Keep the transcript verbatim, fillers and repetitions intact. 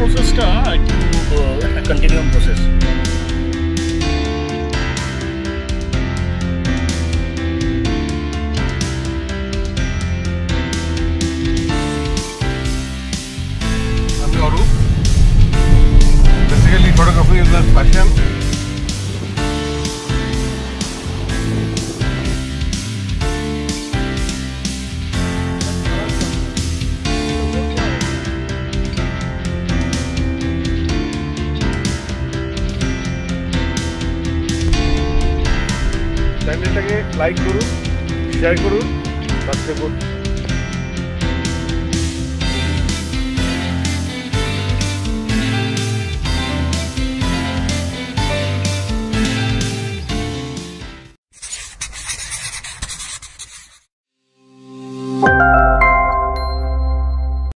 processটা একটা continuum process. আমি Arup, basically photography is my passion. চ্যানেলটাকে লাইক করুন, শেয়ার করুন, সাবস্ক্রাইব করুন।